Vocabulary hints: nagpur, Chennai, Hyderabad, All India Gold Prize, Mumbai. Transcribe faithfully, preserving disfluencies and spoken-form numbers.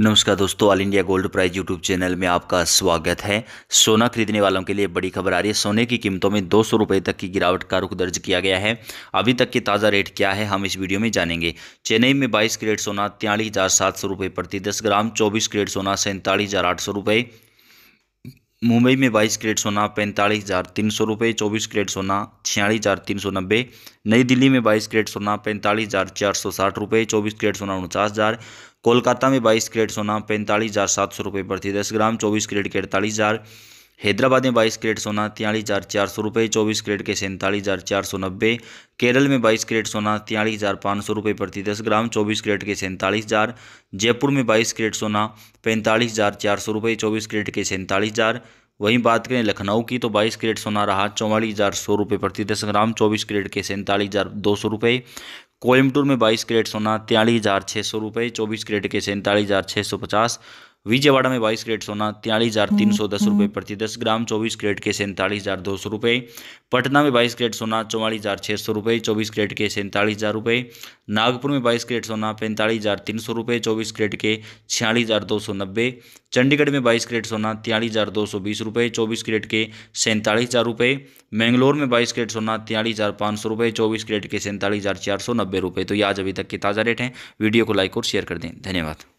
नमस्कार दोस्तों, all India gold prize YouTube channel में आपका स्वागत है। सोना खरीदने वालों के लिए बड़ी खबर आ रही है। सोने की कीमतों में दो सौ रुपये तक की गिरावट का रुख दर्ज किया गया है। अभी तक के ताज़ा रेट क्या है, हम इस वीडियो में जानेंगे। चेन्नई में बाईस कैरेट सोना तियालीस हज़ार सात सौ रुपये प्रति दस ग्राम, चौबीस कैरेट सोना सैंतालीस हज़ार आठ सौ रुपये। मुंबई में बाईस कैरेट सोना पैंतालीस हज़ार तीन सौ रुपये, चौबीस कैरेट सोना छियालीस हज़ार तीन सौ नब्बे। नई दिल्ली में बाईस कैरेट सोना पैंतालीस हज़ार चार सौ साठ रुपये, चौबीस कैरेट सोना उनचास हज़ार। कोलकाता में बाईस कैरेट सोना पैंतालीस हज़ार सात सौ रुपये प्रति दस ग्राम, चौबीस कैरेट के अड़तालीस हज़ार। हैदराबाद में बाईस कैरेट सोना तियालीस हज़ार चार सौ रुपये, चौबीस कैरेट के सैंतालीस हज़ार चार सौ नब्बे। केरल में बाईस कैरेट सोना तियालीस हज़ार पाँच सौ रुपये प्रति दस ग्राम, चौबीस कैरेट के सैंतालीस हज़ार। जयपुर में बाईस कैरेट सोना पैंतालीस हज़ार चार सौ रुपये, चौबीस कैरेट के सैंतालीस हज़ार। वहीं बात करें लखनऊ की, तो बाईस कैरेट सोना रहा चौवालीस हज़ार सौ रुपये प्रति दस ग्राम, चौबीस कैरेट के सैंतालीस हज़ार दो सौ रुपये। कोयम्बटूर में बाईस कैरेट सोना तियालीस हज़ार छः सौ रुपये, चौबीस कैरेट के सैंतालीस हज़ार छः सौ पचास। विजयवाड़ा में बाईस कैरेट सोना तियालीस हज़ार तीन सौ दस रुपये प्रति दस ग्राम, चौबीस कैरेट के सैंतालीस हज़ार दो सौ रुपये। पटना में बाईस कैरेट सोना चौवालीस हज़ार छः सौ रुपये, चौबीस कैरेट के सैंतालीस हज़ार रुपये। नागपुर में बाईस कैरेट सोना पैंतालीस हज़ार तीन सौ रुपये, चौबीस कैरेट के छियालीस हज़ार दो सौ नब्बे। चंडीगढ़ में बाईस कैरेट सोना तियालीस हज़ार दो सौ बीस रुपये, चौबीस कैरेट के सैंतालीस हज़ार रुपये। मैंगलोर में बाईस कैरेट सोना तियालीस हज़ार पाँच सौ रुपये, चौबीस कैरेट के सैंतालीस हज़ार चार सौ नब्बे रुपये। तो ये आज अभी तक के ताज़ा रेट हैं। वीडियो को लाइक और शेयर कर दें। धन्यवाद।